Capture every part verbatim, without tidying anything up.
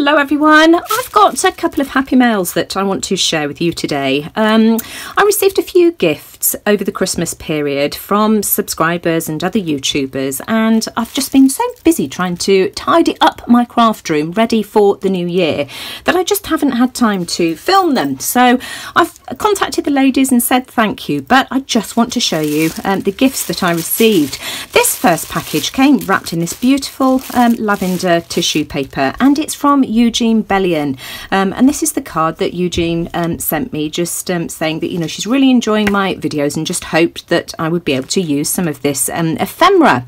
Hello everyone, I've got a couple of happy mails that I want to share with you today. Um, I received a few gifts over the Christmas period from subscribers and other YouTubers, and I've just been so busy trying to tidy up my craft room ready for the new year that I just haven't had time to film them. So I've contacted the ladies and said thank you, but I just want to show you um, the gifts that I received. This first package came wrapped in this beautiful um, lavender tissue paper, and it's from Eugene Bellion, um, and this is the card that Eugene um, sent me, just um, saying that, you know, she's really enjoying my videos and just hoped that I would be able to use some of this um, ephemera.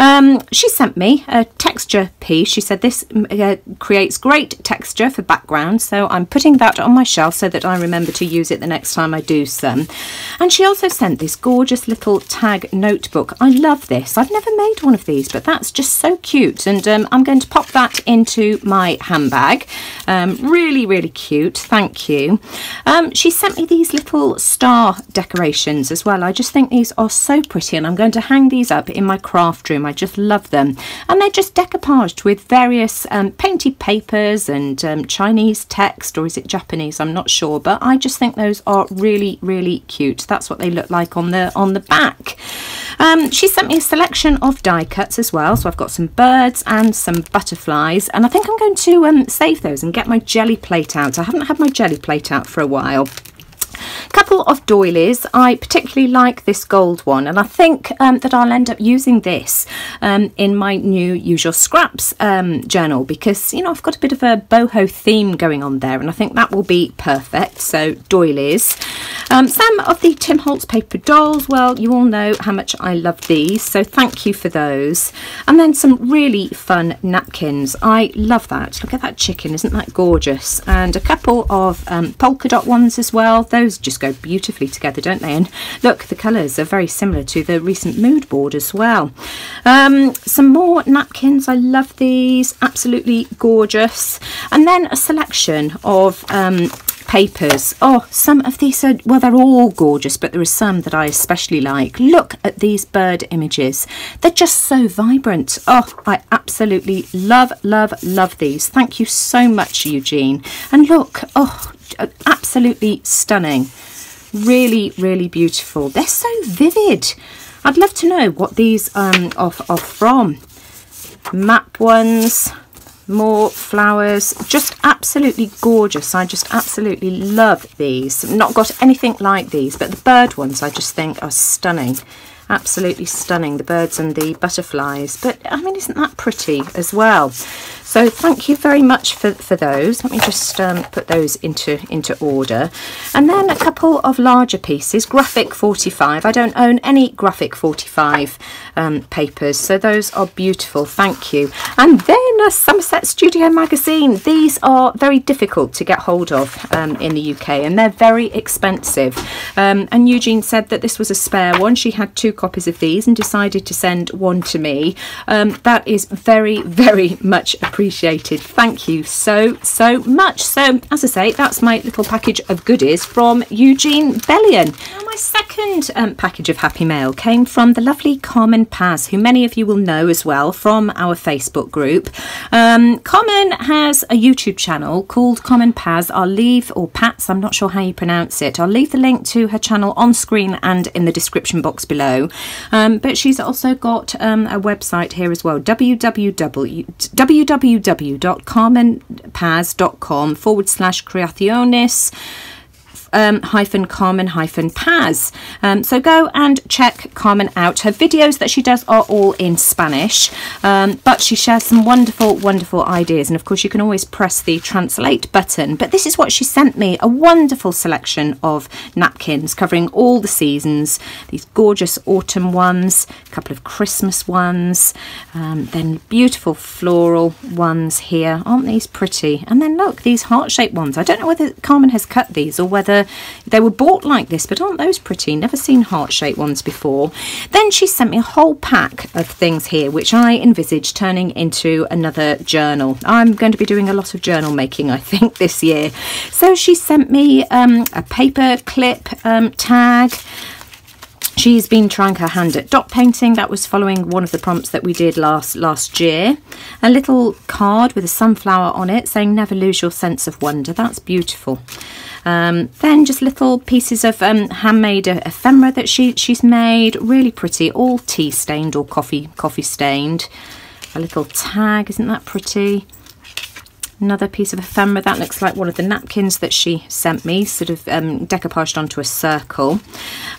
Um, she sent me a texture piece. She said this uh, creates great texture for background, so I'm putting that on my shelf so that I remember to use it the next time I do some. And she also sent this gorgeous little tag notebook. I love this. I've never made one of these, but that's just so cute, and um, I'm going to pop that into my handbag. Um, really really cute, thank you. Um, she sent me these little star decorations as well. I just think these are so pretty, and I'm going to hang these up in my craft room. I just love them, and they're just decoupaged with various um, painted papers and um, Chinese text, or is it Japanese, I'm not sure, but I just think those are really really cute. That's what they look like on the on the back. Um, she sent me a selection of die cuts as well, so I've got some birds and some butterflies, and I think I'm going to To, um, save those and get my jelly plate out. I haven't had my jelly plate out for a while. Couple of doilies. I particularly like this gold one, and I think um, that I'll end up using this um, in my new Use Your Scraps um, journal, because, you know, I've got a bit of a boho theme going on there, and I think that will be perfect. So doilies. Um, some of the Tim Holtz paper dolls. Well, you all know how much I love these, so thank you for those. And then some really fun napkins. I love that. Look at that chicken. Isn't that gorgeous? And a couple of um, polka dot ones as well. Those just go beautifully together, don't they? And look, the colours are very similar to the recent mood board as well. Um, some more napkins. I love these. Absolutely gorgeous. And then a selection of um, papers. Oh, some of these are, well, they're all gorgeous, but there are some that I especially like. Look at these bird images. They're just so vibrant. Oh, I absolutely love, love, love these. Thank you so much, Eugene. And look, oh, absolutely stunning. Really, really beautiful. They're so vivid. I'd love to know what these um, are, are from. Map ones. More flowers, just absolutely gorgeous. I just absolutely love these. Not got anything like these, but the bird ones I just think are stunning, absolutely stunning, the birds and the butterflies. But I mean, isn't that pretty as well? So thank you very much for, for those. Let me just um, put those into into order. And then a couple of larger pieces. Graphic forty-five. I don't own any Graphic forty-five um, papers, so those are beautiful. Thank you. And then a Somerset Studio magazine. These are very difficult to get hold of um, in the U K, and they're very expensive. Um, and Eugene said that this was a spare one. She had two copies of these and decided to send one to me. Um, that is very, very much appreciated. Appreciated. Thank you so, so much. So, as I say, that's my little package of goodies from Eugene Bellion. Now, my second um, package of Happy Mail came from the lovely Carmen Paz, who many of you will know as well from our Facebook group. Um, Carmen has a YouTube channel called Carmen Paz. I'll leave, or Pats, I'm not sure how you pronounce it. I'll leave the link to her channel on screen and in the description box below. Um, but she's also got um, a website here as well, www. www.carmenpaz.com forward slash creaciones Um, hyphen Carmen hyphen Paz. Um, so go and check Carmen out. Her videos that she does are all in Spanish, um, but she shares some wonderful, wonderful ideas. And of course, you can always press the translate button. But this is what she sent me, a wonderful selection of napkins covering all the seasons, these gorgeous autumn ones, a couple of Christmas ones, um, then beautiful floral ones here. Aren't these pretty? And then look, these heart-shaped ones. I don't know whether Carmen has cut these or whether they were bought like this, but aren't those pretty? Never seen heart-shaped ones before. Then she sent me a whole pack of things here, which I envisage turning into another journal. I'm going to be doing a lot of journal making, I think, this year. So she sent me um, a paper clip um, tag. She's been trying her hand at dot painting. That was following one of the prompts that we did last last year. A little card with a sunflower on it saying never lose your sense of wonder. That's beautiful. Um, then just little pieces of um, handmade ephemera that she she's made. Really pretty, all tea stained or coffee coffee stained. A little tag, isn't that pretty? Another piece of ephemera that looks like one of the napkins that she sent me, sort of um, decoupaged onto a circle.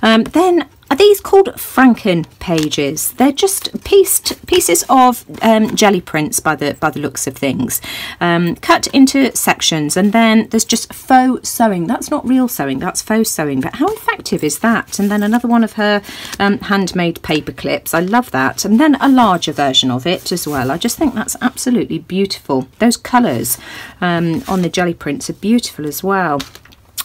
Um, then are these called Franken pages? They're just pieced pieces of um, jelly prints by the by the looks of things, um, cut into sections, and then there's just faux sewing. That's not real sewing, that's faux sewing. But how effective is that? And then another one of her um, handmade paper clips. I love that. And then a larger version of it as well. I just think that's absolutely beautiful. Those colours Um, on the jelly prints are beautiful as well.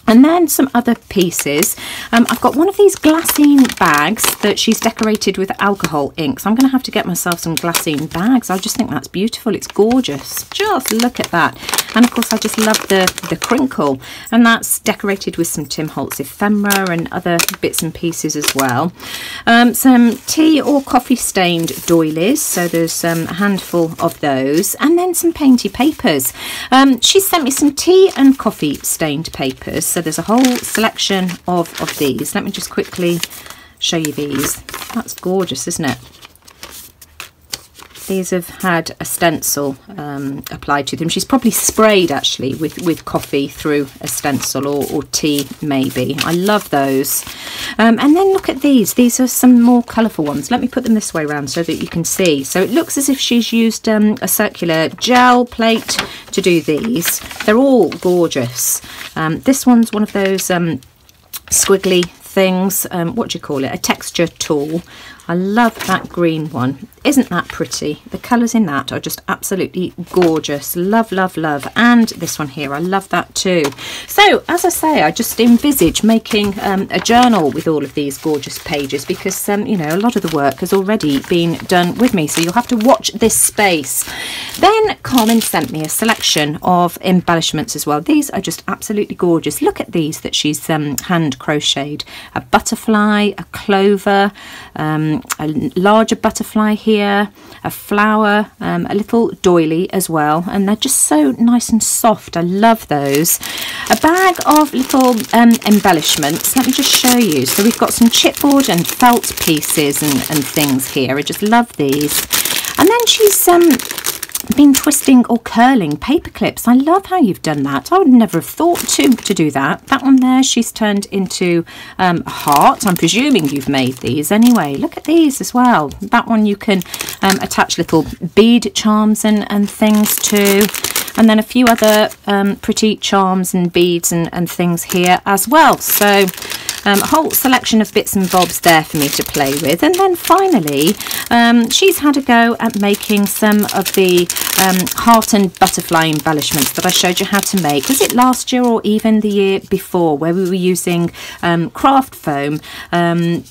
And then some other pieces. Um, I've got one of these glassine bags that she's decorated with alcohol inks. I'm going to have to get myself some glassine bags. I just think that's beautiful. It's gorgeous. Just look at that. And of course I just love the, the crinkle. And that's decorated with some Tim Holtz ephemera and other bits and pieces as well. Um, some tea or coffee stained doilies. So there's um, a handful of those. And then some painty papers. Um, she sent me some tea and coffee stained papers. So there's a whole selection of, of these. Let me just quickly show you these. That's gorgeous, isn't it? These have had a stencil um, applied to them. She's probably sprayed actually with, with coffee through a stencil, or, or tea maybe. I love those. Um, and then look at these. These are some more colourful ones. Let me put them this way around so that you can see. So it looks as if she's used um, a circular gel plate to do these. They're all gorgeous. Um, this one's one of those um, squiggly things. Um, what do you call it? A texture tool. I love that green one. Isn't that pretty? The colours in that are just absolutely gorgeous. Love, love, love. And this one here, I love that too. So, as I say, I just envisage making um, a journal with all of these gorgeous pages, because, um, you know, a lot of the work has already been done with me. So you'll have to watch this space. Then Carmen sent me a selection of embellishments as well. These are just absolutely gorgeous. Look at these that she's um, hand crocheted. A butterfly, a clover, um, a larger butterfly here, a flower, um, a little doily as well, and they're just so nice and soft. I love those. A bag of little um, embellishments. Let me just show you. So we've got some chipboard and felt pieces and, and things here. I just love these. And then she's um, been twisting or curling paper clips. I love how you've done that. I would never have thought to to do that. That one there she's turned into um, a heart. I'm presuming you've made these anyway. Look at these as well. That one you can um, attach little bead charms and, and things to. And then a few other um, pretty charms and beads and, and things here as well. So Um, a whole selection of bits and bobs there for me to play with. And then finally, um, she's had a go at making some of the um, heart and butterfly embellishments that I showed you how to make. Was it last year or even the year before, where we were using um, craft foam, um,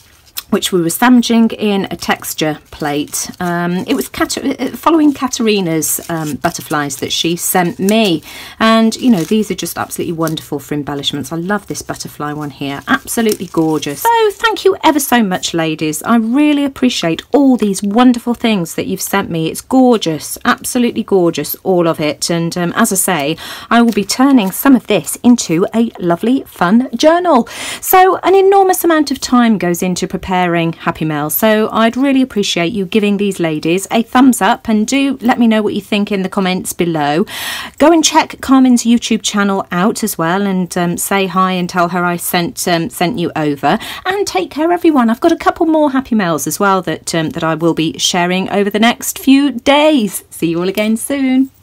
which we were sandwiching in a texture plate. Um, it was Kat- following Katerina's um, butterflies that she sent me. And, you know, these are just absolutely wonderful for embellishments. I love this butterfly one here. Absolutely gorgeous. So thank you ever so much, ladies. I really appreciate all these wonderful things that you've sent me. It's gorgeous. Absolutely gorgeous, all of it. And um, as I say, I will be turning some of this into a lovely, fun journal. So an enormous amount of time goes into preparing Happy Mail, so I'd really appreciate you giving these ladies a thumbs up, and do let me know what you think in the comments below. Go and check Carmen's YouTube channel out as well, and um, say hi and tell her I sent um, sent you over. And take care, everyone. I've got a couple more Happy Mails as well that um, that I will be sharing over the next few days. See you all again soon.